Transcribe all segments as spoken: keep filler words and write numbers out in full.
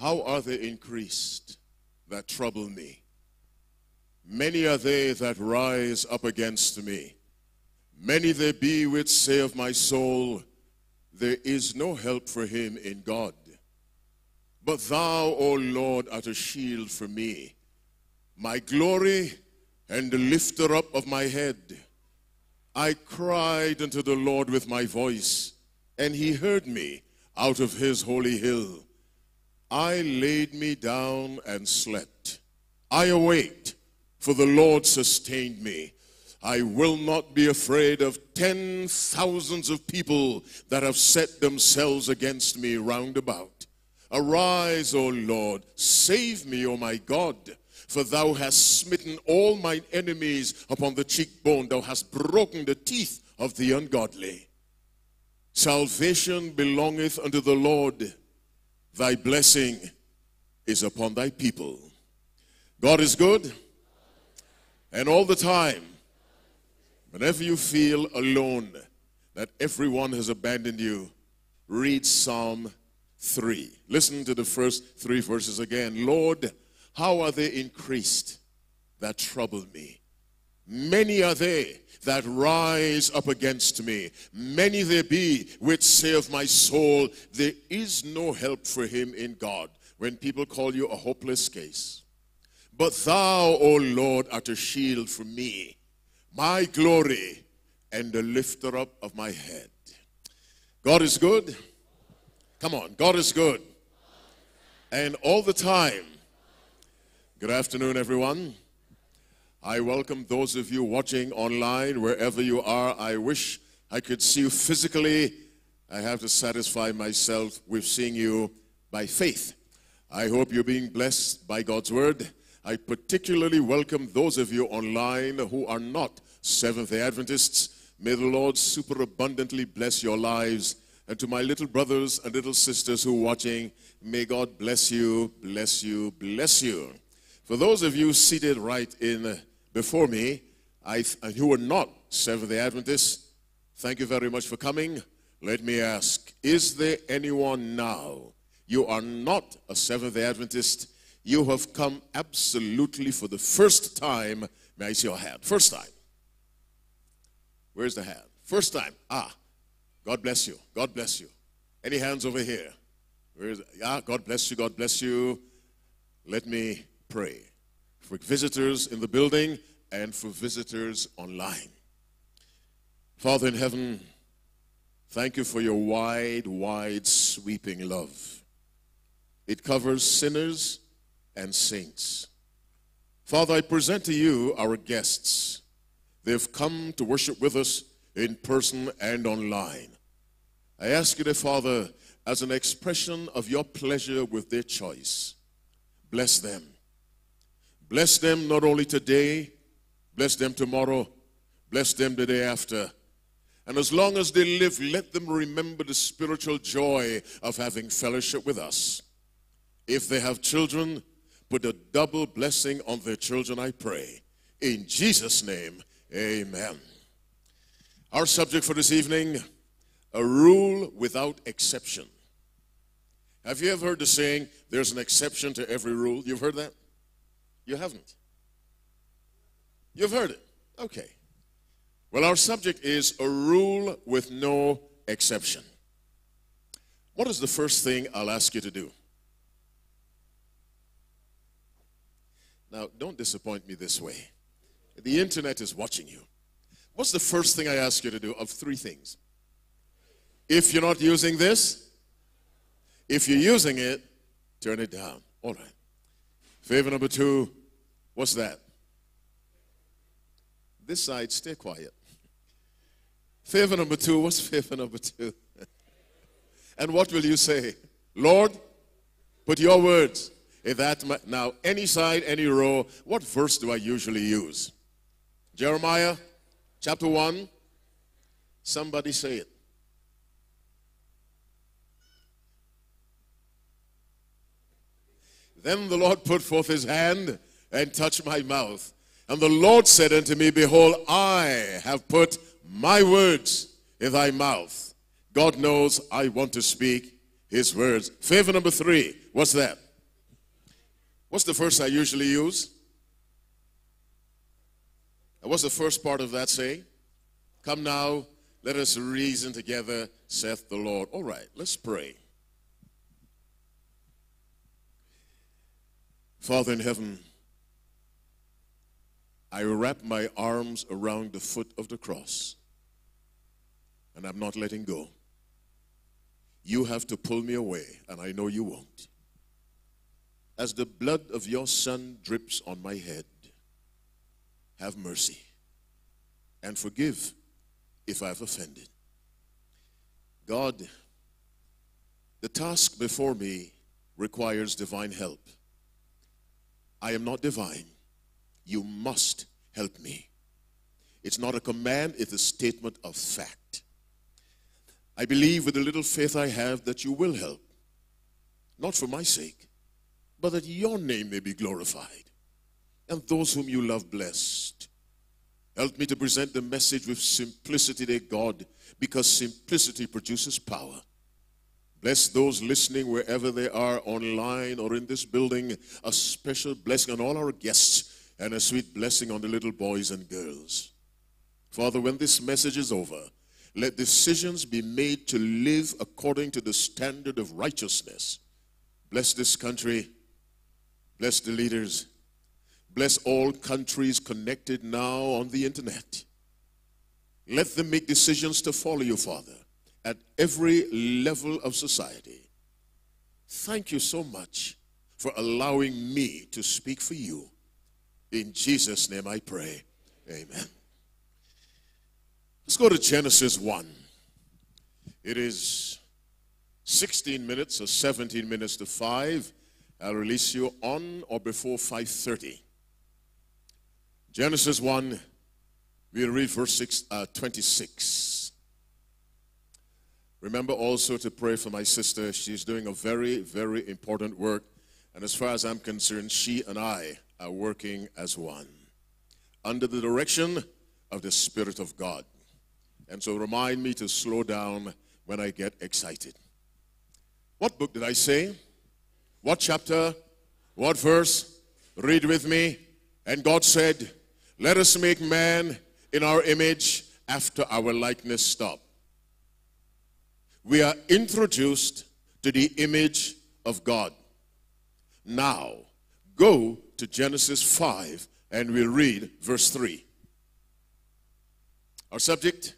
How are they increased that trouble me? Many are they that rise up against me. Many there be which say of my soul, there is no help for him in God. But thou, O Lord, art a shield for me, my glory and the lifter up of my head. I cried unto the Lord with my voice, and he heard me out of his holy hill. I laid me down and slept. I awaked, for the Lord sustained me. I will not be afraid of ten thousands of people that have set themselves against me round about. Arise, O Lord, save me, O my God, for thou hast smitten all mine enemies upon the cheekbone. Thou hast broken the teeth of the ungodly. Salvation belongeth unto the Lord. Thy blessing is upon thy people. God is good, and all the time. Whenever you feel alone, that everyone has abandoned you, read Psalm three. Listen to the first three verses again. Lord, how are they increased that trouble me? Many are they that rise up against me. Many there be which say of my soul, there is no help for him in God. When people call you a hopeless case. But thou, O Lord, art a shield for me, my glory and the lifter up of my head. God is good. Come on, God is good. And all the time. Good afternoon, everyone. I welcome those of you watching online, wherever you are. I wish I could see you physically. I have to satisfy myself with seeing you by faith. I hope you're being blessed by God's word. I particularly welcome those of you online who are not Seventh-day Adventists. May the Lord superabundantly bless your lives. And to my little brothers and little sisters who are watching, may God bless you, bless you, bless you. For those of you seated right in before me, I, and who are not Seventh-day Adventists, thank you very much for coming. Let me ask, is there anyone now? You are not a Seventh-day Adventist. You have come absolutely for the first time. May I see your hand? First time. Where's the hand? First time. Ah, God bless you. God bless you. Any hands over here? Where is it? Ah, God bless you. God bless you. Let me pray for visitors in the building and for visitors online. Father in heaven, thank you for your wide, wide, sweeping love. It covers sinners and saints. Father, I present to you our guests. They've come to worship with us in person and online. I ask you, dear Father, as an expression of your pleasure with their choice, bless them. Bless them not only today, bless them tomorrow, bless them the day after. And as long as they live, let them remember the spiritual joy of having fellowship with us. If they have children, put a double blessing on their children, I pray. In Jesus' name, amen. Our subject for this evening, a rule without exception. Have you ever heard the saying, there's an exception to every rule? You've heard that? You haven't? You've heard it? Okay. Well, our subject is a rule with no exception. What is the first thing I'll ask you to do? Now, don't disappoint me this way. The internet is watching you. What's the first thing I ask you to do of three things? If you're not using this, if you're using it, turn it down. All right. Favor number two, what's that? This side, stay quiet. Favor number two, what's favor number two? And what will you say? Lord, put your words. If that might, now, any side, any row, what verse do I usually use? Jeremiah, chapter one. Somebody say it. Then the Lord put forth his hand and touched my mouth. And the Lord said unto me, behold, I have put my words in thy mouth. God knows I want to speak his words. Favor number three, what's that? What's the first I usually use? And what's the first part of that say? Come now, let us reason together, saith the Lord. All right, let's pray. Father in heaven, I wrap my arms around the foot of the cross, and I'm not letting go. You have to pull me away, and I know you won't. As the blood of your Son drips on my head, have mercy and forgive if I've offended. God, the task before me requires divine help. I am not divine. You must help me. It's not a command, it's a statement of fact. I believe with the little faith I have that you will help, not for my sake, but that your name may be glorified and those whom you love blessed. Help me to present the message with simplicity, dear God, because simplicity produces power. Bless those listening wherever they are, online or in this building, a special blessing on all our guests and a sweet blessing on the little boys and girls. Father, when this message is over, let decisions be made to live according to the standard of righteousness. Bless this country. Bless the leaders. Bless all countries connected now on the internet. Let them make decisions to follow you, Father, at every level of society. Thank you so much for allowing me to speak for you. In Jesus' name I pray. Amen. Let's go to Genesis one. It is sixteen minutes or seventeen minutes to five. I'll release you on or before five thirty. Genesis one, we'll read verse six, uh, twenty-six. Remember also to pray for my sister. She's doing a very, very important work. And as far as I'm concerned, she and I are working as one, under the direction of the Spirit of God. And so remind me to slow down when I get excited. What book did I say? What chapter? What verse? Read with me. And God said, let us make man in our image after our likeness. Stop. We are introduced to the image of God. Now, go to Genesis five and we'll read verse three. Our subject,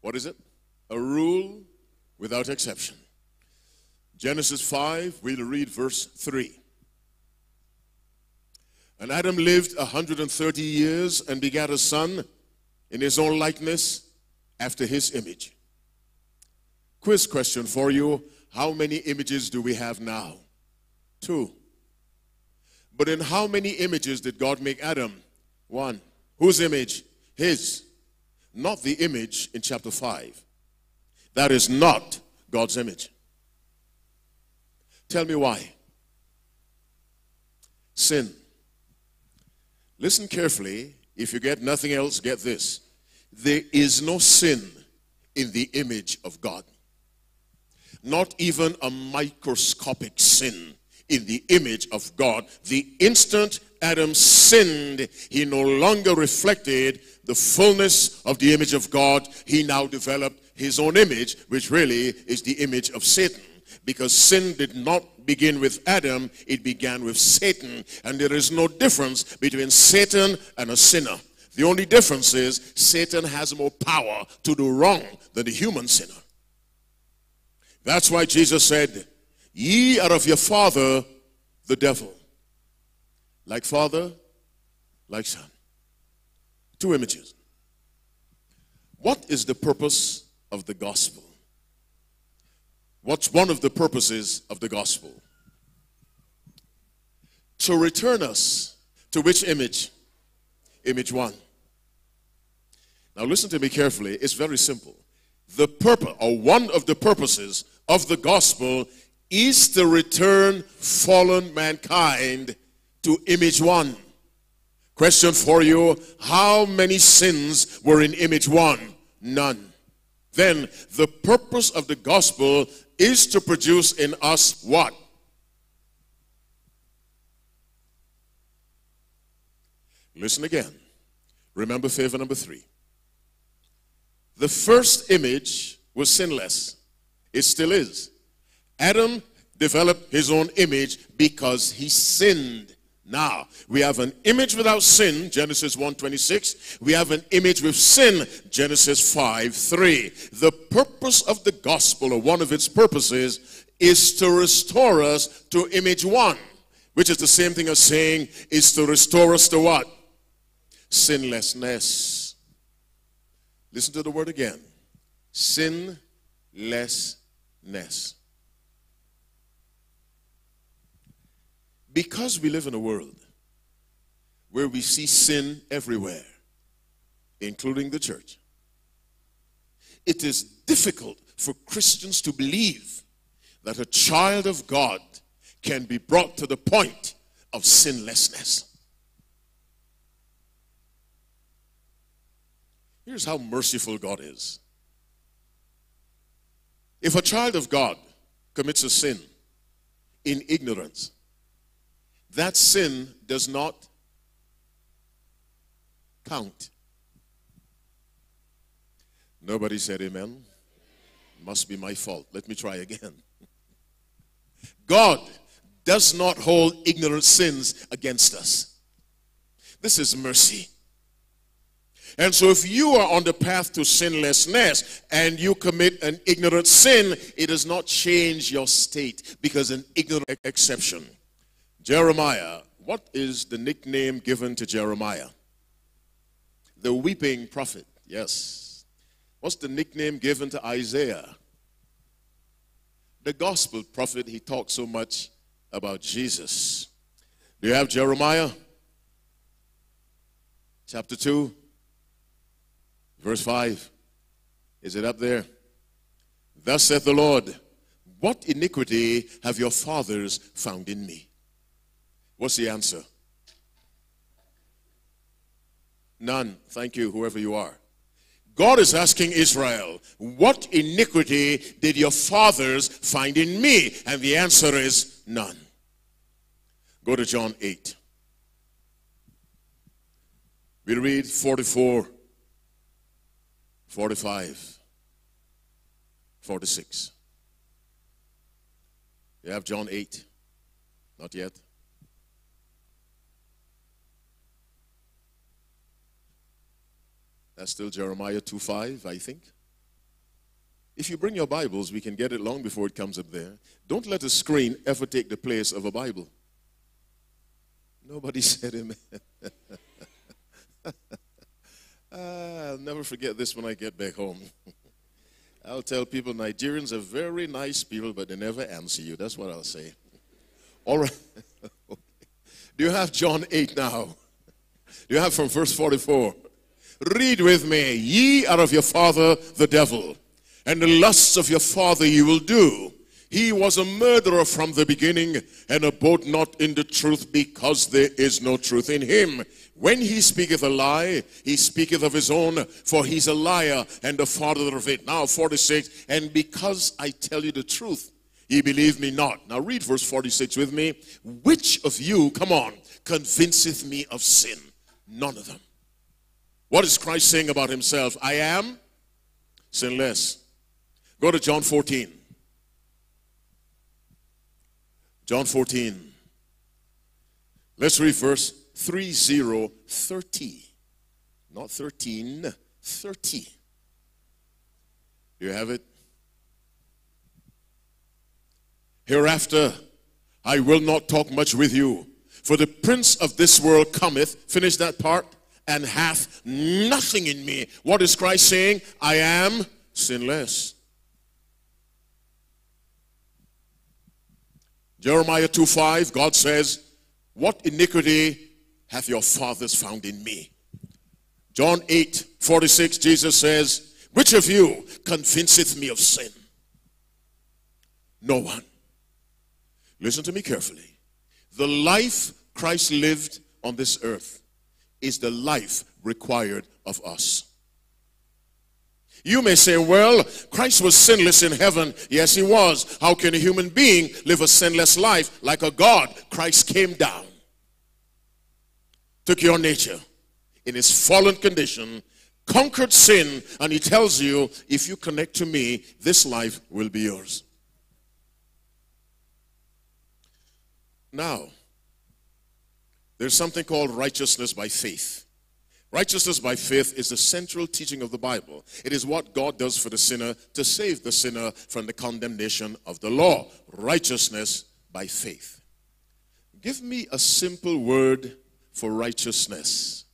what is it? A rule without exception. Genesis five, we'll read verse three. And Adam lived one hundred thirty years and begat a son in his own likeness after his image. Quiz question for you. How many images do we have now? Two. But in how many images did God make Adam? One. Whose image? His. Not the image in chapter five. That is not God's image. Tell me why. Sin. Listen carefully. If you get nothing else, get this. There is no sin in the image of God. Not even a microscopic sin in the image of God. The instant Adam sinned, he no longer reflected the fullness of the image of God. He now developed his own image, which really is the image of Satan. Because sin did not begin with Adam, it began with Satan. And there is no difference between Satan and a sinner. The only difference is Satan has more power to do wrong than the human sinner. That's why Jesus said, ye are of your father, the devil. Like father, like son. Two images. What is the purpose of the gospel? What's one of the purposes of the gospel? To return us to which image? Image one. Now listen to me carefully. It's very simple. The purpose, or one of the purposes of the gospel, is to return fallen mankind to image one. Question for you, how many sins were in image one? None. Then the purpose of the gospel is to produce in us what? Listen again. Remember favor number three. The first image was sinless. It still is. Adam developed his own image because he sinned. Now, we have an image without sin, Genesis one twenty-six. We have an image with sin, Genesis five three. The purpose of the gospel, or one of its purposes, is to restore us to image one, which is the same thing as saying, is to restore us to what? Sinlessness. Listen to the word again. Sinlessness. Because we live in a world where we see sin everywhere, including the church, it is difficult for Christians to believe that a child of God can be brought to the point of sinlessness. Here's how merciful God is. If a child of God commits a sin in ignorance, that sin does not count. Nobody said amen. It must be my fault. Let me try again. God does not hold ignorant sins against us. This is mercy. And so if you are on the path to sinlessness and you commit an ignorant sin, it does not change your state because an ignorant exception. Jeremiah, what is the nickname given to Jeremiah? The weeping prophet, yes. What's the nickname given to Isaiah? The gospel prophet. He talked so much about Jesus. Do you have Jeremiah? Chapter two, verse five. Is it up there? Thus saith the Lord, what iniquity have your fathers found in me? What's the answer? None. Thank you, whoever you are. God is asking Israel, what iniquity did your fathers find in me? And the answer is none. Go to John eight. We read forty-four, forty-five, forty-six. You have John eight? Not yet. That's still Jeremiah two five, I think. If you bring your Bibles, we can get it long before it comes up there. Don't let a screen ever take the place of a Bible. Nobody said amen. I'll never forget this when I get back home. I'll tell people Nigerians are very nice people, but they never answer you. That's what I'll say. All right. Okay. Do you have John eight now? Do you have from verse forty-four? Read with me. Ye are of your father the devil, and the lusts of your father ye will do. He was a murderer from the beginning, and abode not in the truth, because there is no truth in him. When he speaketh a lie, he speaketh of his own, for he's a liar and the father of it. Now forty-six, and because I tell you the truth, ye believe me not. Now read verse forty-six with me. Which of you, come on, convinceth me of sin? None of them. What is Christ saying about himself? I am sinless. Go to John fourteen. John fourteen. Let's read verse thirty, thirty. Not thirteen, thirty. Do you have it? Hereafter, I will not talk much with you, for the prince of this world cometh. Finish that part. And hath nothing in me. What is Christ saying? I am sinless. Jeremiah two five, God says, what iniquity have your fathers found in me? John eight forty-six, Jesus says, which of you convinceth me of sin? No one. Listen to me carefully. The life Christ lived on this earth is the life required of us. You may say, well, Christ was sinless in heaven. Yes, he was. How can a human being live a sinless life like a God? Christ came down, took your nature, in his fallen condition, conquered sin, and he tells you, if you connect to me, this life will be yours. Now, there's something called righteousness by faith. Righteousness by faith is the central teaching of the Bible. It is what God does for the sinner to save the sinner from the condemnation of the law. Righteousness by faith. Give me a simple word for righteousness.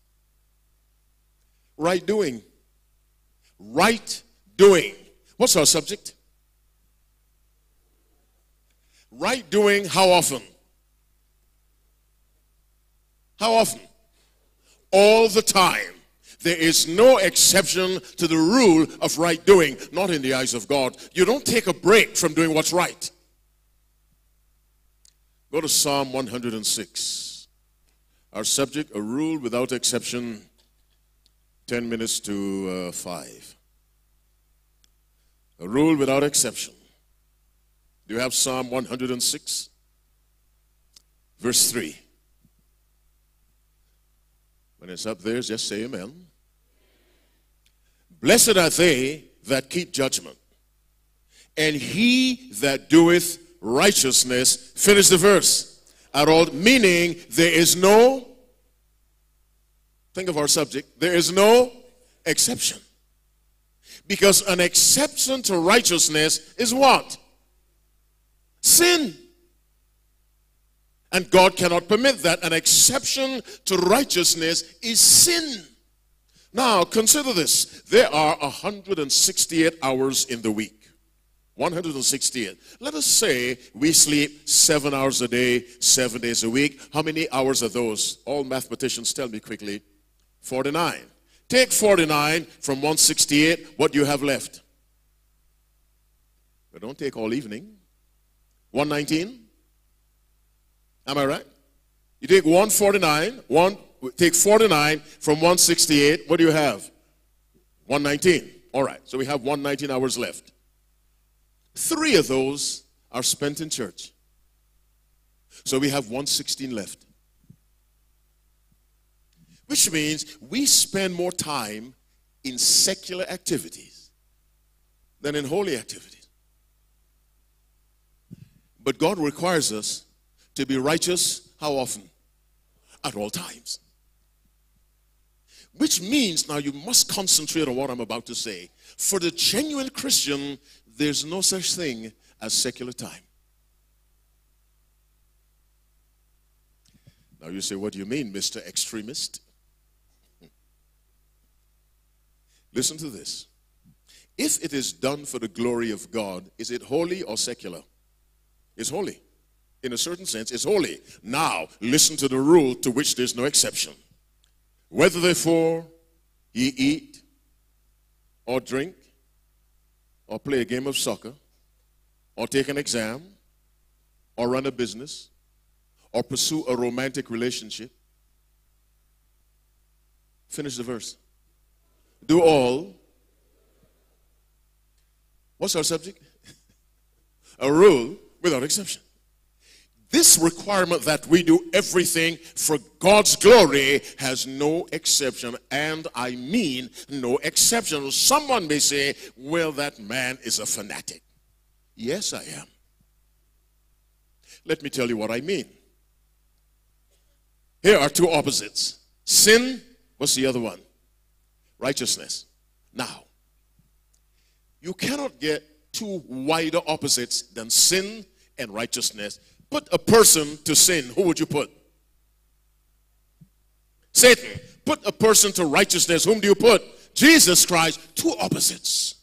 Right doing. Right doing. What's our subject? Right doing, how often? How often? All the time. There is no exception to the rule of right doing, not in the eyes of God. You don't take a break from doing what's right. Go to Psalm one hundred six. Our subject, a rule without exception, ten minutes to five. A rule without exception. Do you have Psalm one hundred six? Verse three. When it's up there, just say amen. Blessed are they that keep judgment, and he that doeth righteousness. Finish the verse. At all, meaning there is no, think of our subject, there is no exception. Because an exception to righteousness is what? Sin. And God cannot permit that. An exception to righteousness is sin. Now, consider this. There are one hundred sixty-eight hours in the week. one hundred sixty-eight. Let us say we sleep seven hours a day, seven days a week. How many hours are those? All mathematicians, tell me quickly. forty-nine. Take forty-nine from one hundred sixty-eight. What do you have left? But don't take all evening. one nineteen. Am I right? You take one forty-nine, one, take forty-nine from one sixty-eight. What do you have? one nineteen. All right, so we have one hundred nineteen hours left. Three of those are spent in church. So we have one hundred sixteen left. Which means we spend more time in secular activities than in holy activities. But God requires us to be righteous, how often? At all times. Which means, now you must concentrate on what I'm about to say. For the genuine Christian, there's no such thing as secular time. Now you say, what do you mean, Mister Extremist? Listen to this. If it is done for the glory of God, is it holy or secular? It's holy. In a certain sense, is holy. Now, listen to the rule to which there is no exception. Whether therefore ye eat or drink or play a game of soccer or take an exam or run a business or pursue a romantic relationship, finish the verse. Do all. What's our subject? A rule without exception. This requirement that we do everything for God's glory has no exception, and I mean no exception. Someone may say, well, that man is a fanatic. Yes, I am. Let me tell you what I mean. Here are two opposites. Sin, what's the other one? Righteousness. Now, you cannot get two wider opposites than sin and righteousness. Put a person to sin. Who would you put? Satan. Put a person to righteousness. Whom do you put? Jesus Christ. Two opposites.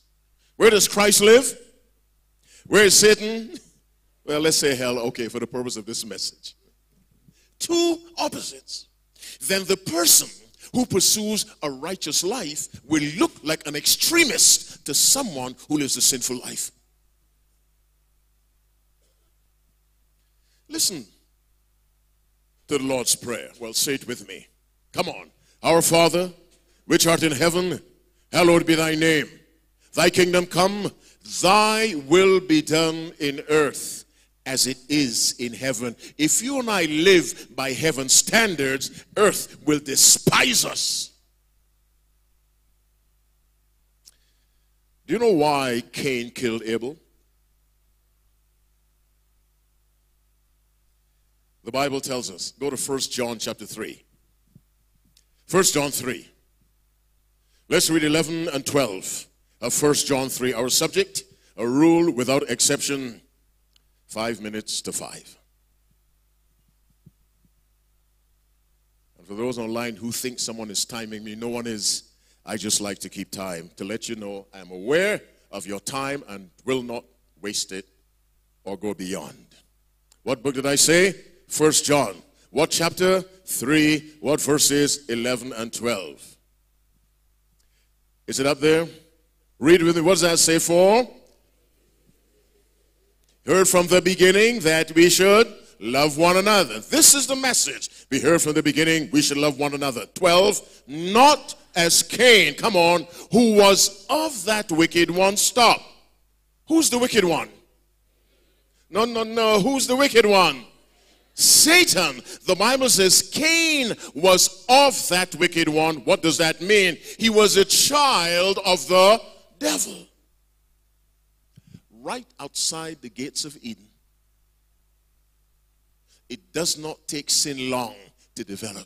Where does Christ live? Where is Satan? Well, let's say hell, okay, for the purpose of this message. Two opposites. Then the person who pursues a righteous life will look like an extremist to someone who lives a sinful life. Listen to the Lord's Prayer. Well, say it with me. Come on. Our Father, which art in heaven, hallowed be thy name. Thy kingdom come, thy will be done in earth as it is in heaven. If you and I live by heaven's standards, earth will despise us. Do you know why Cain killed Abel? The Bible tells us. Go to First John chapter three. First John three. Let's read eleven and twelve of First John three. Our subject, a rule without exception, five minutes to five. And for those online who think someone is timing me, no one is. I just like to keep time to let you know I'm aware of your time and will not waste it or go beyond. What book did I say? First John. What chapter? Three. What verses? eleven and twelve. Is it up there? Read with me. What does that say? For heard from the beginning that we should love one another. This is the message. We heard from the beginning we should love one another. twelve. Not as Cain, come on, who was of that wicked one. Stop. Who's the wicked one? No, no, no. Who's the wicked one? Satan. The Bible says Cain was of that wicked one. What does that mean? He was a child of the devil. Right outside the gates of Eden. It does not take sin long to develop.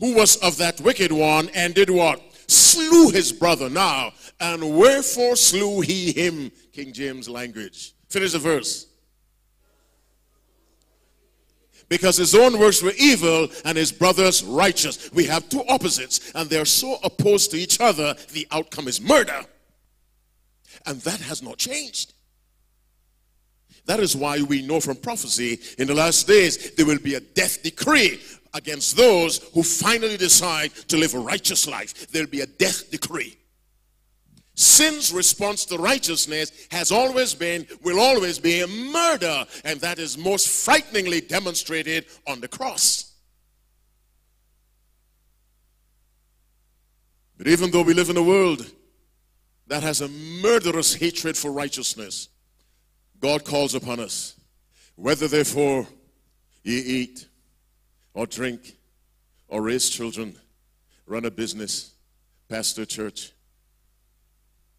Who was of that wicked one and did what? Slew his brother. Now, and wherefore slew he him? King James language. Finish the verse. Because his own works were evil and his brother's righteous. We have two opposites and they are so opposed to each other, the outcome is murder. And that has not changed. That is why we know from prophecy in the last days there will be a death decree against those who finally decide to live a righteous life. There will be a death decree. Sin's response to righteousness has always been, will always be, murder. And that is most frighteningly demonstrated on the cross. But even though we live in a world that has a murderous hatred for righteousness, God calls upon us, whether therefore ye eat or drink or raise children, run a business, pastor a church,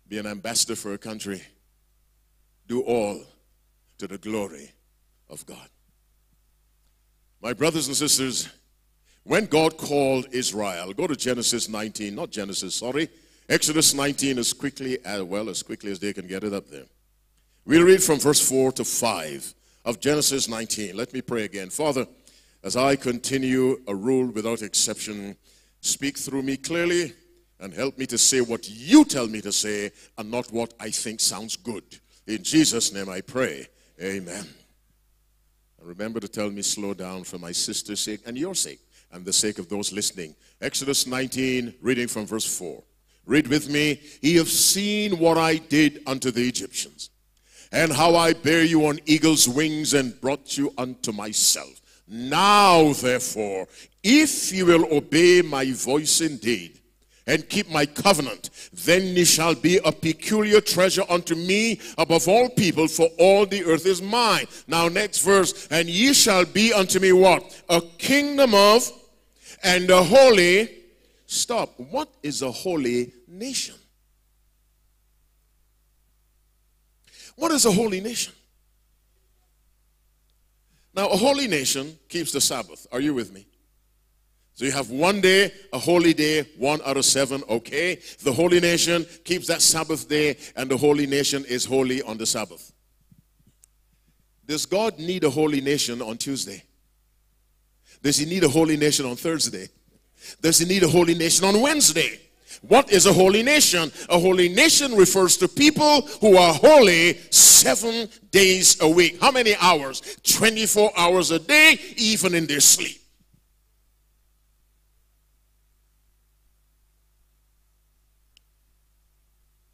be an ambassador for a country, do all to the glory of God. My brothers and sisters, when God called Israel, go to Genesis nineteen, not Genesis, sorry, Exodus nineteen, as quickly as well, as quickly as they can get it up there. We'll read from verse four to five of Genesis nineteen. Let me pray again. Father, as I continue a rule without exception, speak through me clearly and help me to say what you tell me to say and not what I think sounds good. In Jesus' name I pray. Amen. And remember to tell me slow down for my sister's sake and your sake and the sake of those listening. Exodus nineteen, reading from verse four. Read with me. Ye have seen what I did unto the Egyptians, and how I bare you on eagle's wings and brought you unto myself. Now, therefore, if ye will obey my voice indeed, and keep my covenant, then ye shall be a peculiar treasure unto me above all people, for all the earth is mine. Now, next verse, and ye shall be unto me what? A kingdom of, and a holy, stop. What is a holy nation? What is a holy nation? Now, a holy nation keeps the Sabbath. Are you with me? So you have one day, a holy day, one out of seven, okay? The holy nation keeps that Sabbath day, and the holy nation is holy on the Sabbath. Does God need a holy nation on Tuesday? Does he need a holy nation on Thursday? Does he need a holy nation on Wednesday? What is a holy nation? A holy nation refers to people who are holy seven days a week. How many hours? twenty-four hours a day, even in their sleep.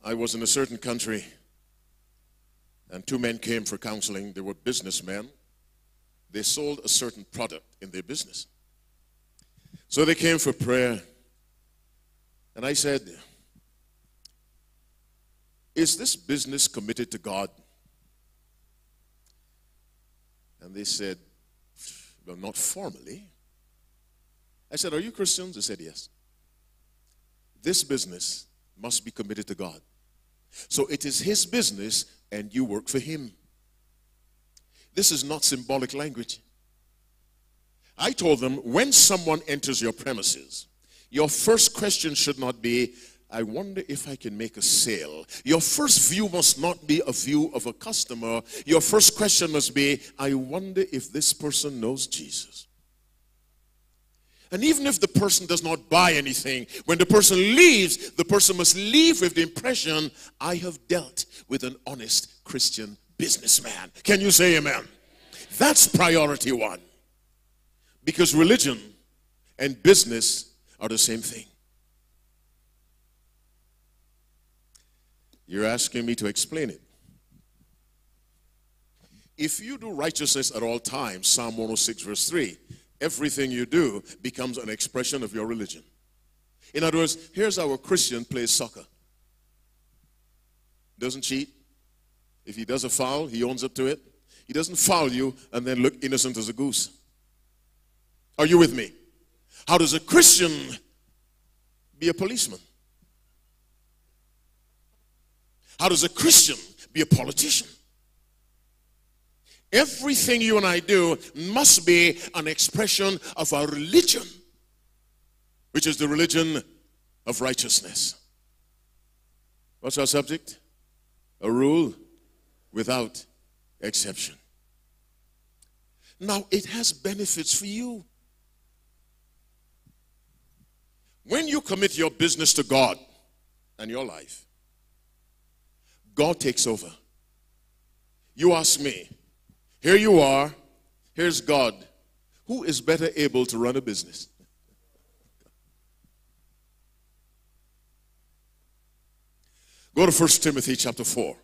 I was in a certain country, and two men came for counseling. They were businessmen. They sold a certain product in their business. So they came for prayer. And I said, is this business committed to God? And they said, well, not formally. I said, are you Christians? They said, yes. This business must be committed to God. So it is His business and you work for Him. This is not symbolic language. I told them, when someone enters your premises, your first question should not be, I wonder if I can make a sale. Your first view must not be a view of a customer. Your first question must be, I wonder if this person knows Jesus. And even if the person does not buy anything, when the person leaves, the person must leave with the impression, I have dealt with an honest Christian businessman. Can you say amen? Amen. That's priority one. Because religion and business are the same thing. You're asking me to explain it. If you do righteousness at all times, Psalm one oh six verse three, everything you do becomes an expression of your religion. In other words, here's our Christian plays soccer. Doesn't cheat. If he does a foul, he owns up to it. He doesn't foul you and then look innocent as a goose. Are you with me? How does a Christian be a policeman? How does a Christian be a politician? Everything you and I do must be an expression of our religion, which is the religion of righteousness. What's our subject? A rule without exception. Now, it has benefits for you. When you commit your business to God and your life, God takes over. You ask me, here you are, here's God. Who is better able to run a business? Go to First Timothy chapter four.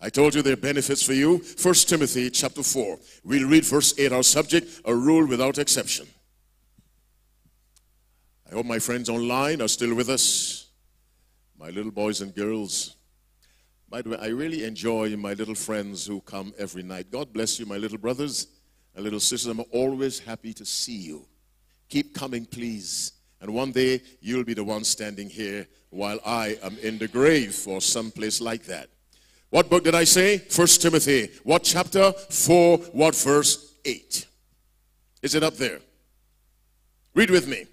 I told you there are benefits for you. First Timothy chapter four. We'll read verse eight, our subject, a rule without exception. I hope my friends online are still with us, my little boys and girls. By the way, I really enjoy my little friends who come every night. God bless you, my little brothers and little sisters. I'm always happy to see you. Keep coming, please. And one day, you'll be the one standing here while I am in the grave or someplace like that. What book did I say? First Timothy. What chapter? four. What verse? eight. Is it up there? Read with me.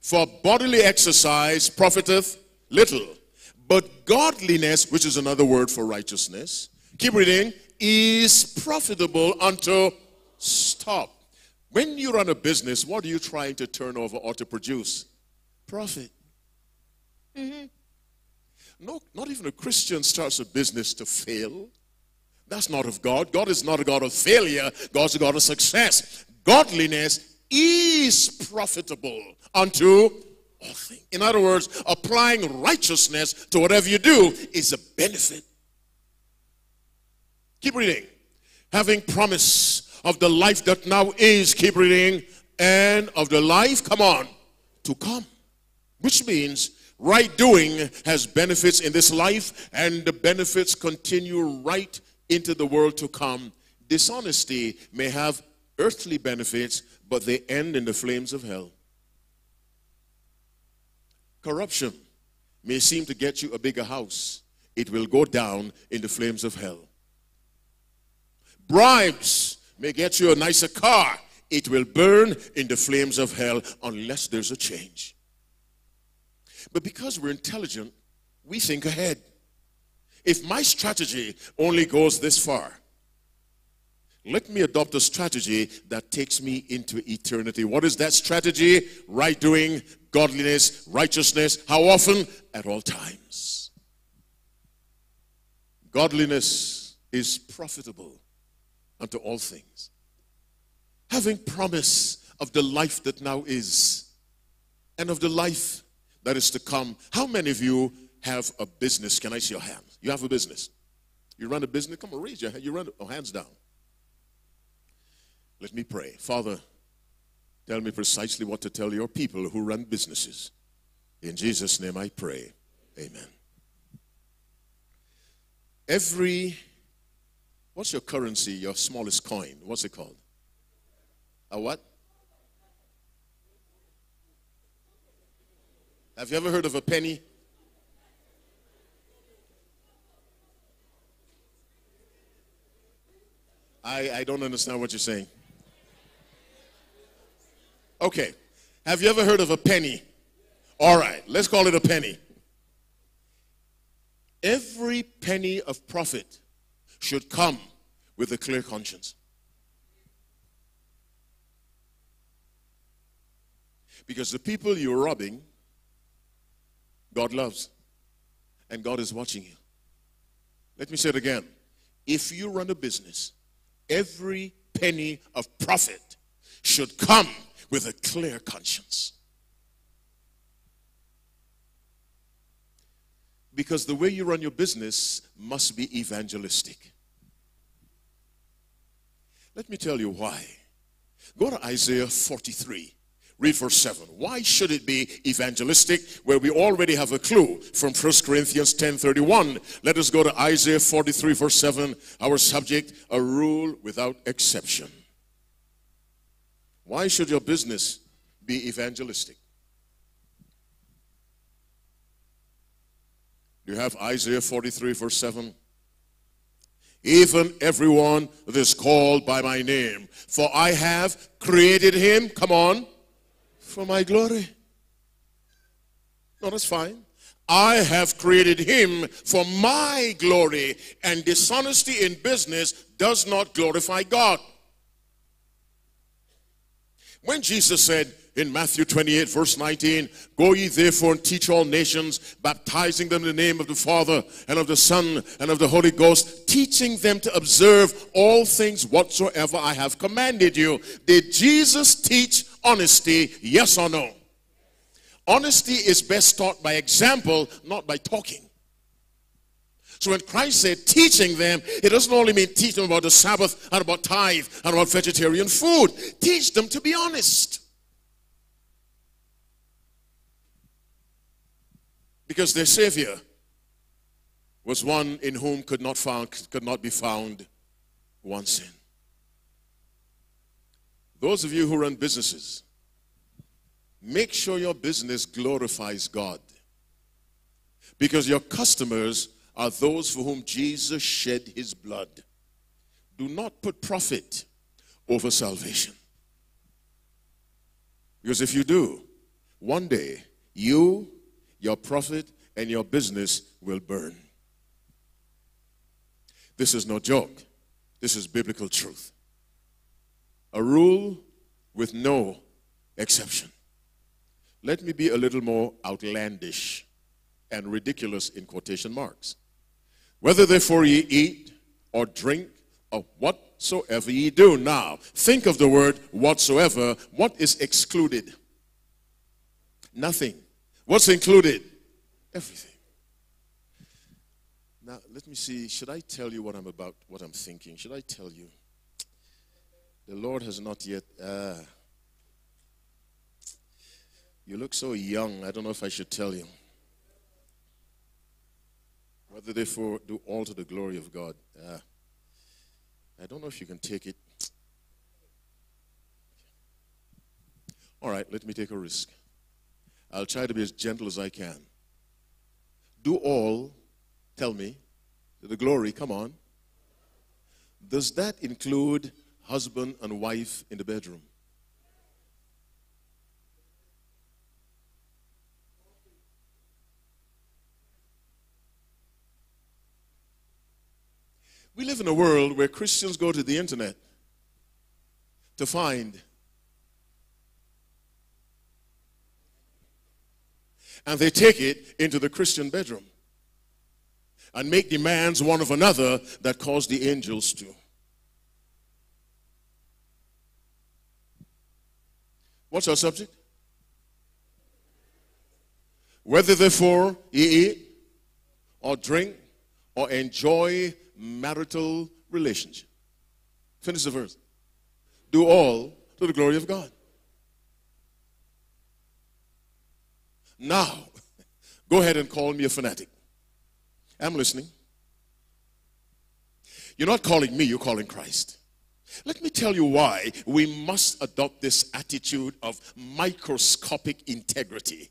For bodily exercise profiteth little, but godliness, which is another word for righteousness, keep reading, is profitable unto, stop. When you run a business, what are you trying to turn over or to produce? Profit. Mm-hmm. No, not even a Christian starts a business to fail. That's not of God. God is not a God of failure. God's a God of success. Godliness is profitable unto all things. In other words, applying righteousness to whatever you do is a benefit. Keep reading. Having promise of the life that now is, keep reading, and of the life, come on, to come. Which means right doing has benefits in this life, and the benefits continue right into the world to come. Dishonesty may have earthly benefits, but they end in the flames of hell. Corruption may seem to get you a bigger house. It will go down in the flames of hell. Bribes may get you a nicer car. It will burn in the flames of hell unless there's a change. But because we're intelligent, we think ahead. If my strategy only goes this far, let me adopt a strategy that takes me into eternity. What is that strategy? Right doing, godliness, righteousness. How often? At all times. Godliness is profitable unto all things. Having promise of the life that now is and of the life that is to come. How many of you have a business? Can I see your hands? You have a business. You run a business? Come on, raise your hand. You run oh, hands down. Let me pray. Father, tell me precisely what to tell your people who run businesses. In Jesus' name I pray. Amen. Every, what's your currency, your smallest coin? What's it called? A what? Have you ever heard of a penny? I, I don't understand what you're saying. Okay. Have you ever heard of a penny? All right. Let's call it a penny. Every penny of profit should come with a clear conscience. Because the people you're robbing, God loves. And God is watching you. Let me say it again. If you run a business, every penny of profit should come with a clear conscience. Because the way you run your business must be evangelistic. Let me tell you why. Go to Isaiah forty-three. Read verse seven. Why should it be evangelistic where we already have a clue from First Corinthians ten thirty-one? Let us go to Isaiah forty-three verse seven. Our subject, a rule without exception. Why should your business be evangelistic? You have Isaiah forty-three verse seven. Even everyone that is called by my name, for I have created him, come on, for my glory. No, that's fine. I have created him for my glory, and dishonesty in business does not glorify God. When Jesus said in Matthew twenty-eight verse nineteen, go ye therefore and teach all nations, baptizing them in the name of the Father and of the Son and of the Holy Ghost, teaching them to observe all things whatsoever I have commanded you. Did Jesus teach honesty, yes or no? Honesty is best taught by example, not by talking. So when Christ said teaching them, it doesn't only mean teach them about the Sabbath and about tithe and about vegetarian food. Teach them to be honest. Because their Savior was one in whom could not, found, could not be found one sin. Those of you who run businesses, make sure your business glorifies God, because your customers are those for whom Jesus shed his blood. Do not put profit over salvation. Because if you do, one day you, your profit, and your business will burn. This is no joke. This is biblical truth. A rule with no exception. Let me be a little more outlandish and ridiculous in quotation marks. Whether therefore ye eat or drink or whatsoever ye do. Now, think of the word whatsoever. What is excluded? Nothing. What's included? Everything. Now, let me see. Should I tell you what I'm about, what I'm thinking? Should I tell you? The Lord has not yet, uh, you look so young, I don't know if I should tell you. Whether therefore do all to the glory of God. Uh, I don't know if you can take it. All right, let me take a risk. I'll try to be as gentle as I can. Do all, tell me, to the glory, come on. Does that include husband and wife in the bedroom? We live in a world where Christians go to the internet to find, and they take it into the Christian bedroom and make demands one of another that cause the angels to. What's our subject? Whether therefore ye eat or drink or enjoy marital relationship. Finish the verse. Do all to the glory of God. Now, go ahead and call me a fanatic. I'm listening. You're not calling me, you're calling Christ. Let me tell you why we must adopt this attitude of microscopic integrity.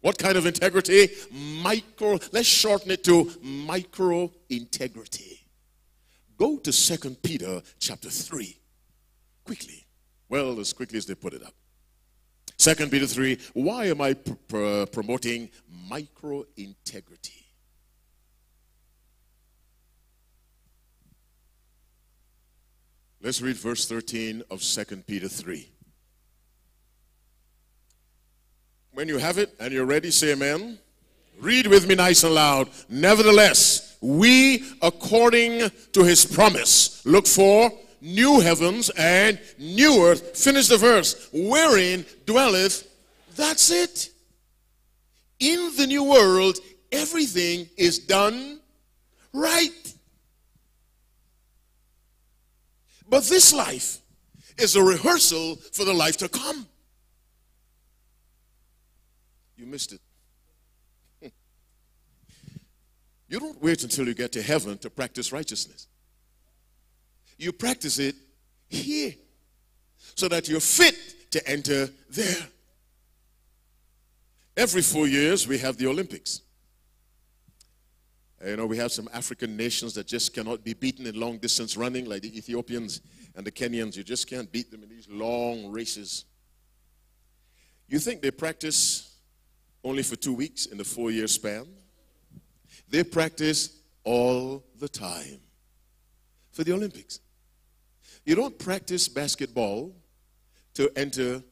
What kind of integrity? Micro, let's shorten it to micro integrity. Go to Second Peter chapter three, quickly. Well, as quickly as they put it up. Second Peter three, why am I pr pr promoting micro-integrity? Let's read verse thirteen of Second Peter three. When you have it and you're ready, say amen. Read with me nice and loud. Nevertheless, we, according to his promise, look for new heavens and new earth. Finish the verse. Wherein dwelleth, that's it. In the new world, everything is done right. But this life is a rehearsal for the life to come. You missed it. You don't wait until you get to heaven to practice righteousness. You practice it here so that you're fit to enter there. Every four years we have the Olympics. You know, we have some African nations that just cannot be beaten in long distance running, like the Ethiopians and the Kenyans. You just can't beat them in these long races. You think they practice only for two weeks in the four-year span? They practice all the time for the Olympics. You don't practice basketball to enter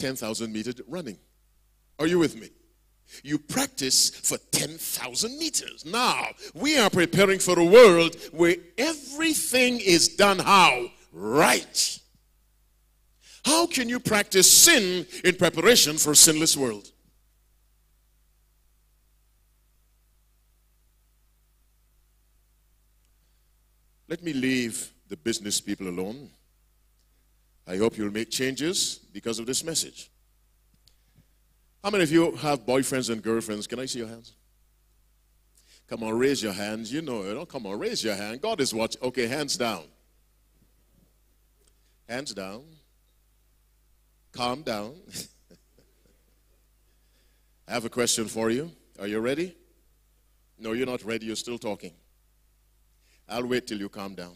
ten thousand meter running. Are you with me? You practice for ten thousand meters. Now, we are preparing for a world where everything is done how? Right. How can you practice sin in preparation for a sinless world? Let me leave the business people alone. I hope you'll make changes because of this message. How many of you have boyfriends and girlfriends? Can I see your hands? Come on, raise your hands. You know it. Oh, come on, raise your hand. God is watching. Okay, hands down. Hands down. Calm down. I have a question for you. Are you ready? No, you're not ready. You're still talking. I'll wait till you calm down.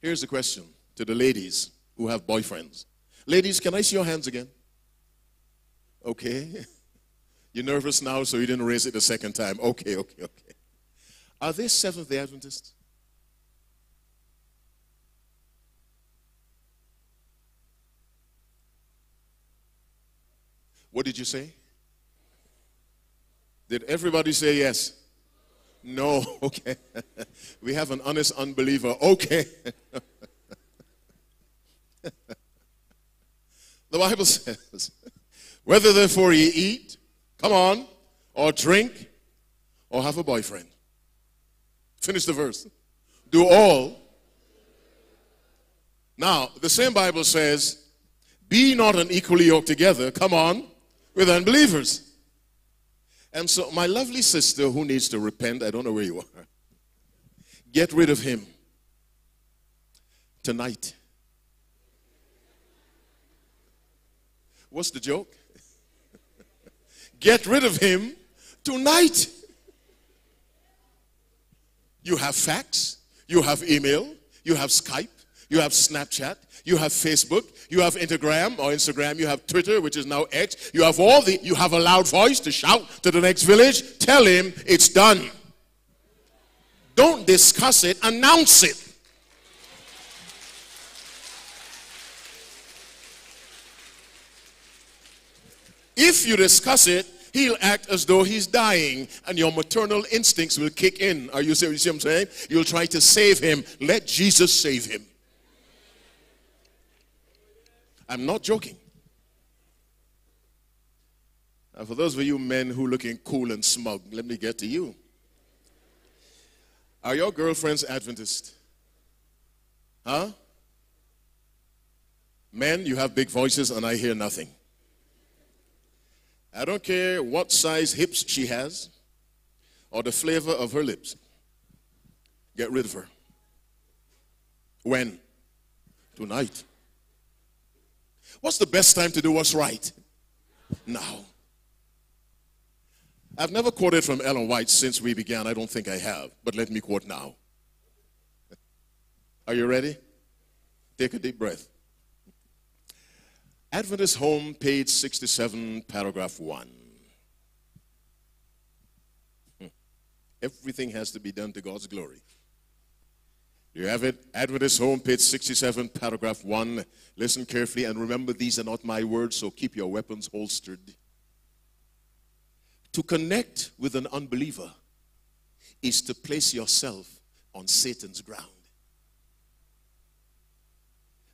Here's the question to the ladies who have boyfriends. Ladies, can I see your hands again? Okay. You're nervous now, so you didn't raise it the second time. Okay, okay, okay. Are they Seventh-day Adventists? What did you say? Did everybody say yes? No, okay. We have an honest unbeliever. Okay. The Bible says, whether therefore ye eat, come on, or drink, or have a boyfriend. Finish the verse. Do all. Now, the same Bible says, be not unequally yoked together, come on, with unbelievers. And so my lovely sister who needs to repent, I don't know where you are, get rid of him tonight. What's the joke? Get rid of him tonight. You have fax, you have email, you have Skype, you have Snapchat, you have Facebook, you have Instagram or Instagram, you have Twitter, which is now X. You have all the, you have a loud voice to shout to the next village. Tell him it's done. Don't discuss it, announce it. If you discuss it, he'll act as though he's dying, and your maternal instincts will kick in. Are you, see, you see what I'm saying? You'll try to save him. Let Jesus save him. I'm not joking. Now, for those of you men who are looking cool and smug, let me get to you. Are your girlfriends Adventist? Huh? Men, you have big voices and I hear nothing. I don't care what size hips she has or the flavor of her lips. Get rid of her. When? Tonight. What's the best time to do what's right? Now. I've never quoted from Ellen White since we began. I don't think I have. But let me quote now. Are you ready? Take a deep breath. Adventist Home, page sixty-seven, paragraph one. Hmm. Everything has to be done to God's glory. You have it, Adventist Home, page sixty-seven, paragraph one. Listen carefully and remember, these are not my words, so keep your weapons holstered. To connect with an unbeliever is to place yourself on Satan's ground.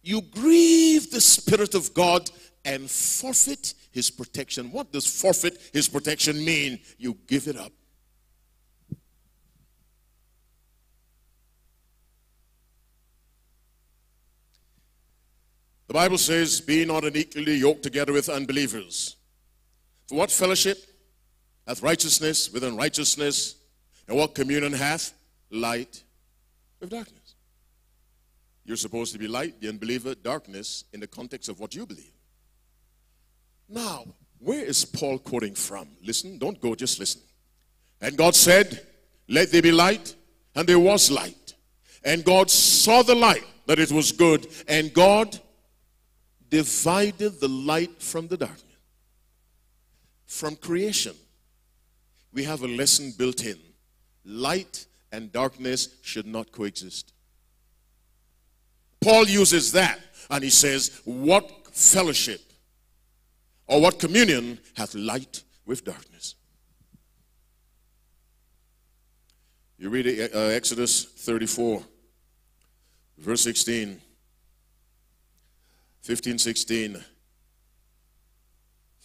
You grieve the Spirit of God and forfeit His protection. What does forfeit His protection mean? You give it up. The Bible says, be not unequally yoked together with unbelievers. For what fellowship hath righteousness with unrighteousness? And what communion hath light with darkness? You're supposed to be light, the unbeliever, darkness, in the context of what you believe. Now, where is Paul quoting from? Listen, don't go, just listen. And God said, let there be light, and there was light. And God saw the light, that it was good, and God divided the light from the darkness. From creation, we have a lesson built in. Light and darkness should not coexist. Paul uses that, and he says, what fellowship or what communion hath light with darkness? You read uh, Exodus thirty-four, verse sixteen. fifteen, sixteen,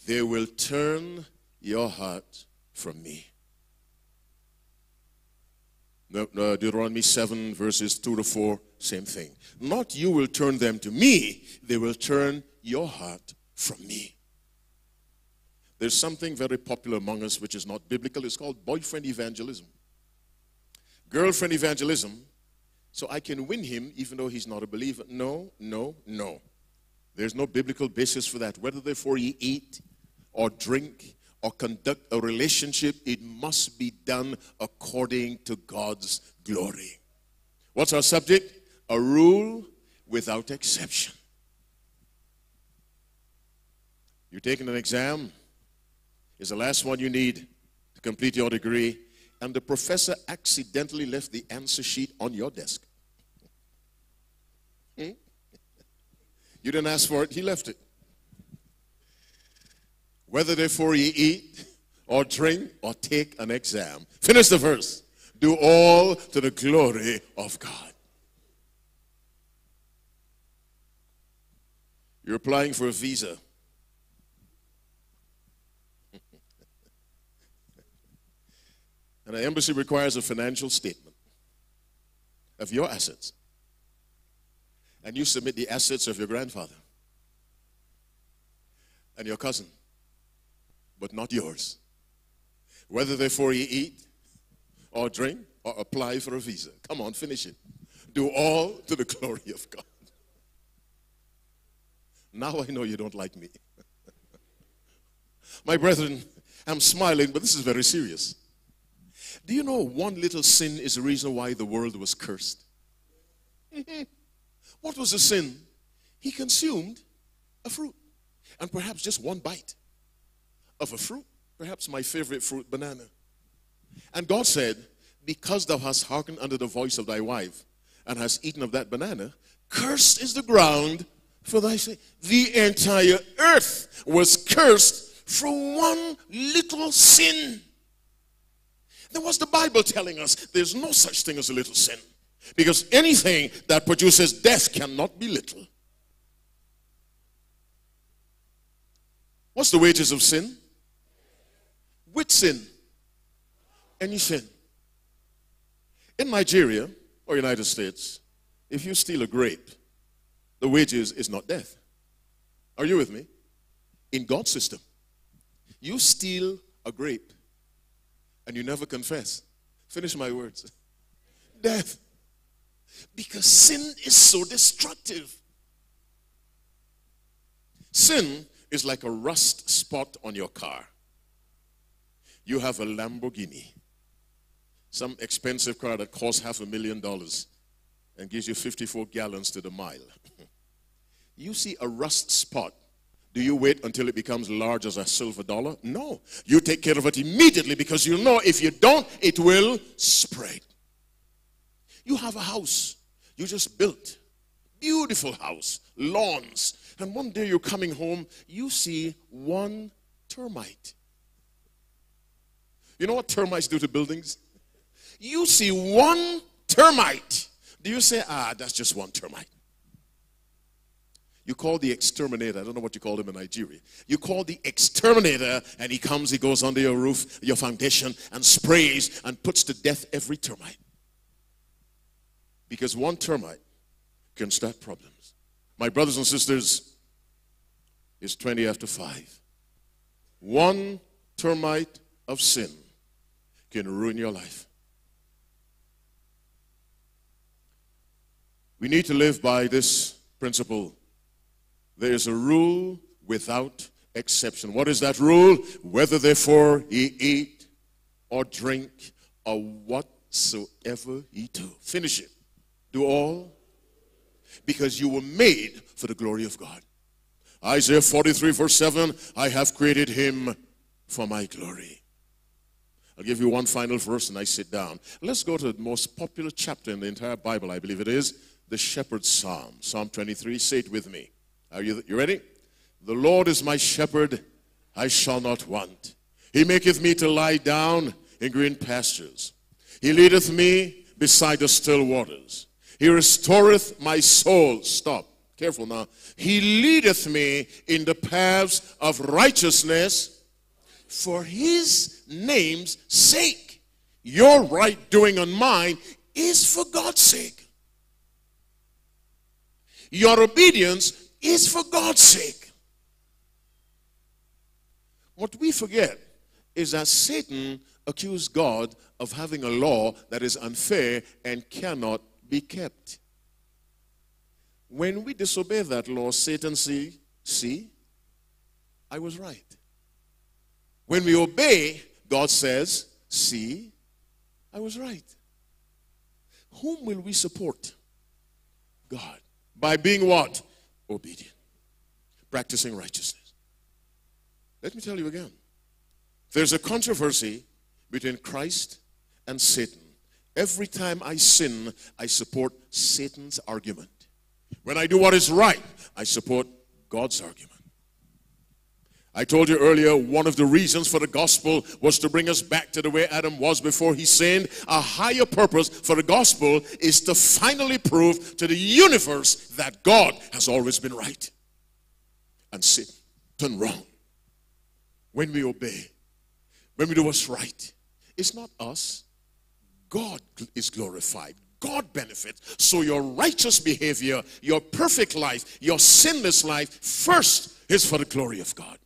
they will turn your heart from me. Deuteronomy seven, verses two to four, same thing. Not you will turn them to me, they will turn your heart from me. There's something very popular among us which is not biblical. It's called boyfriend evangelism. Girlfriend evangelism. So I can win him even though he's not a believer. No, no, no. There's no biblical basis for that. Whether therefore you eat or drink or conduct a relationship, it must be done according to God's glory. What's our subject? A rule without exception. You're taking an exam. It's the last one you need to complete your degree. And the professor accidentally left the answer sheet on your desk. Hmm? You didn't ask for it, he left it. Whether therefore ye eat or drink or take an exam. Finish the verse. Do all to the glory of God. You're applying for a visa. And the embassy requires a financial statement of your assets. And you submit the assets of your grandfather and your cousin, but not yours. Whether therefore you eat or drink or apply for a visa. Come on, finish it. Do all to the glory of God. Now I know you don't like me. My brethren, I'm smiling, but this is very serious. Do you know one little sin is the reason why the world was cursed? What was the sin? He consumed a fruit, and perhaps just one bite of a fruit, perhaps my favorite fruit, banana. And God said, because thou hast hearkened unto the voice of thy wife and hast eaten of that banana, cursed is the ground for thy sake. The entire earth was cursed for one little sin. Then what's the Bible telling us? There's no such thing as a little sin. Because anything that produces death cannot be little. What's the wages of sin? Which sin? Any sin. In Nigeria or United States, if you steal a grape, the wages is not death. Are you with me? In God's system, you steal a grape and you never confess. Finish my words. Death. Because sin is so destructive. Sin is like a rust spot on your car. You have a Lamborghini, some expensive car that costs half a million dollars, and gives you fifty-four gallons to the mile. You see a rust spot. Do you wait until it becomes large as a silver dollar? No. You take care of it immediately, because you know if you don't, it will spread. You have a house you just built. Beautiful house, lawns. And one day you're coming home, you see one termite. You know what termites do to buildings? You see one termite. Do you say, ah, that's just one termite? You call the exterminator. I don't know what you call him in Nigeria. You call the exterminator, and he comes, he goes under your roof, your foundation, and sprays and puts to death every termite. Because one termite can start problems. My brothers and sisters, it's twenty after five. One termite of sin can ruin your life. We need to live by this principle. There is a rule without exception. What is that rule? Whether therefore ye eat or drink or whatsoever ye do. Finish it. Do all, because you were made for the glory of God. Isaiah forty-three verse seven, I have created him for my glory. I'll give you one final verse and I sit down. Let's go to the most popular chapter in the entire Bible, I believe it is, the Shepherd's Psalm. Psalm twenty-three, say it with me. Are you, you ready? The Lord is my shepherd, I shall not want. He maketh me to lie down in green pastures. He leadeth me beside the still waters. He restoreth my soul. Stop. Careful now. He leadeth me in the paths of righteousness for his name's sake. Your right doing and mine is for God's sake. Your obedience is for God's sake. What we forget is that Satan accused God of having a law that is unfair and cannot be kept. When we disobey that law, Satan says, see, I was right. When we obey, God says, see, I was right. Whom will we support? God. By being what? Obedient, practicing righteousness. Let me tell you again, there's a controversy between Christ and Satan. Every time I sin, I support Satan's argument. When I do what is right, I support God's argument. I told you earlier, one of the reasons for the gospel was to bring us back to the way Adam was before he sinned. A higher purpose for the gospel is to finally prove to the universe that God has always been right and Satan wrong. When we obey, when we do what's right, it's not us. God is glorified. God benefits. So your righteous behavior, your perfect life, your sinless life, first is for the glory of God.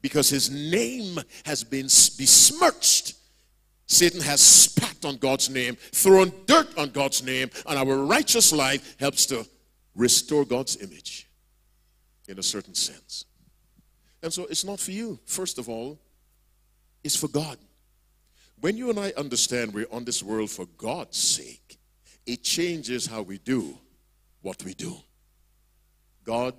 Because his name has been besmirched. Satan has spat on God's name, thrown dirt on God's name, and our righteous life helps to restore God's image in a certain sense. And so it's not for you, first of all. It's for God. When you and I understand we're on this world for God's sake, it changes how we do what we do. God,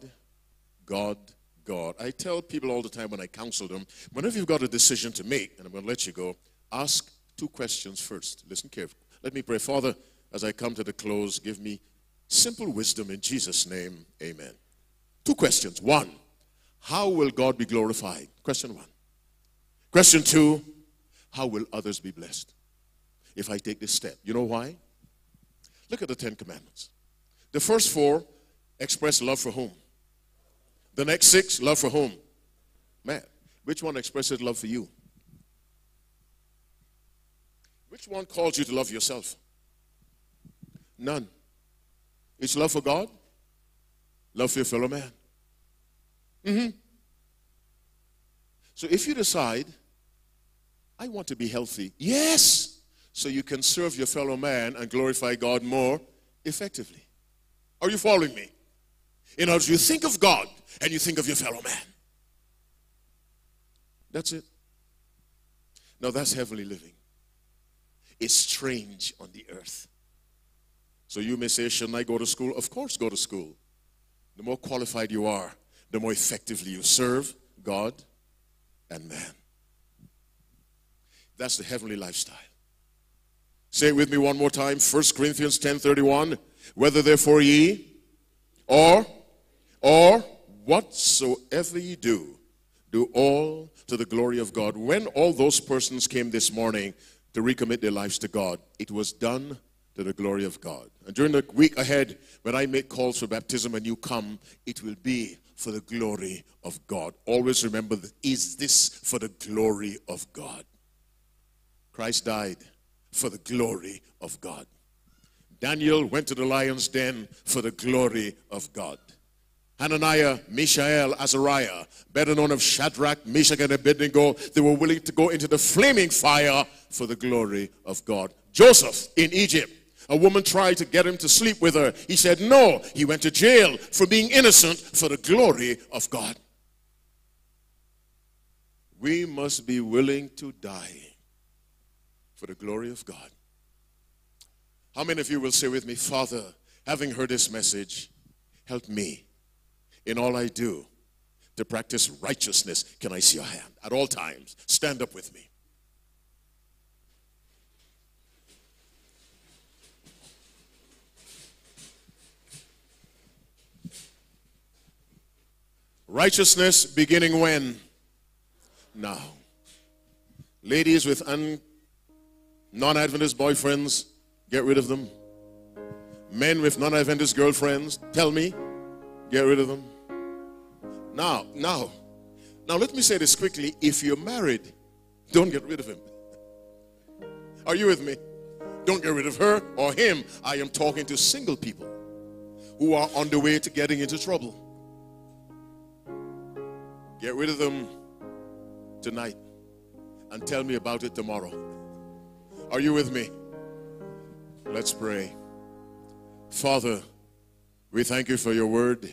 God, God. I tell people all the time when I counsel them, whenever you've got a decision to make, and I'm going to let you go, ask two questions first. Listen carefully. Let me pray. Father, as I come to the close, give me simple wisdom in Jesus' name. Amen. Two questions. One, how will God be glorified? Question one. Question two, how will others be blessed if I take this step? You know why? Look at the Ten Commandments. The first four express love for whom? The next six, love for whom? Man. Which one expresses love for you? Which one calls you to love yourself? None. It's love for God, love for your fellow man. Mm-hmm. So if you decide, I want to be healthy. Yes! So you can serve your fellow man and glorify God more effectively. Are you following me? In other words, you think of God and you think of your fellow man. That's it. Now that's heavenly living. It's strange on the earth. So you may say, shouldn't I go to school? Of course, go to school. The more qualified you are, the more effectively you serve God and man. That's the heavenly lifestyle. Say it with me one more time. First Corinthians ten thirty-one. Whether therefore ye or or whatsoever ye do, do all to the glory of God. When all those persons came this morning to recommit their lives to God, it was done to the glory of God. And during the week ahead, when I make calls for baptism and you come, it will be for the glory of God. Always remember, is this for the glory of God? Christ died for the glory of God. Daniel went to the lion's den for the glory of God. Hananiah, Mishael, Azariah, better known as Shadrach, Meshach, and Abednego, they were willing to go into the flaming fire for the glory of God. Joseph in Egypt, a woman tried to get him to sleep with her. He said no. He went to jail for being innocent for the glory of God. We must be willing to die for the glory of God. How many of you will say with me, Father, having heard this message, help me in all I do to practice righteousness? Can I see your hand? At all times, stand up with me. Righteousness beginning when? Now. Ladies with un non-Adventist boyfriends, get rid of them. Men with non-Adventist girlfriends, tell me, get rid of them. Now, now, now let me say this quickly. If you're married, don't get rid of him. Are you with me? Don't get rid of her or him. I am talking to single people who are on the way to getting into trouble. Get rid of them tonight and tell me about it tomorrow. Are you with me? Let's pray. Father, we thank you for your word.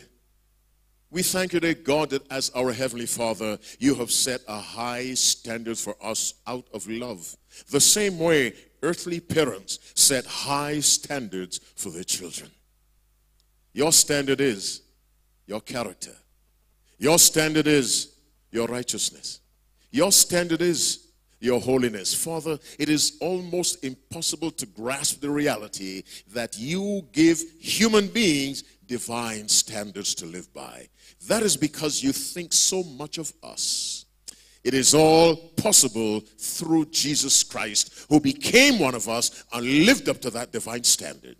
We thank you, dear God, that as our Heavenly Father, you have set a high standard for us out of love. The same way earthly parents set high standards for their children. Your standard is your character. Your standard is your righteousness. Your standard is your holiness. Father, it is almost impossible to grasp the reality that you give human beings divine standards to live by. That is because you think so much of us. It is all possible through Jesus Christ, who became one of us and lived up to that divine standard.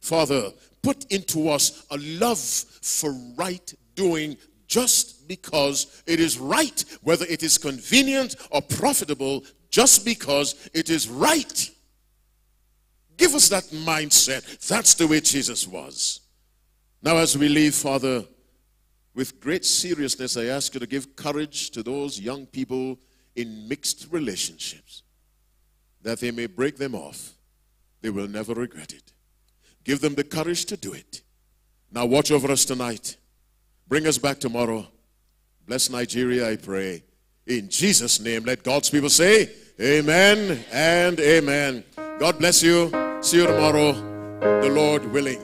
Father, put into us a love for right doing, just because it is right, whether it is convenient or profitable, just because it is right. Give us that mindset. That's the way Jesus was. Now as we leave, Father, with great seriousness, I ask you to give courage to those young people in mixed relationships, that they may break them off. They will never regret it. Give them the courage to do it. Now watch over us tonight. Bring us back tomorrow. Bless Nigeria, I pray. In Jesus' name, let God's people say, amen and amen. God bless you. See you tomorrow, the Lord willing.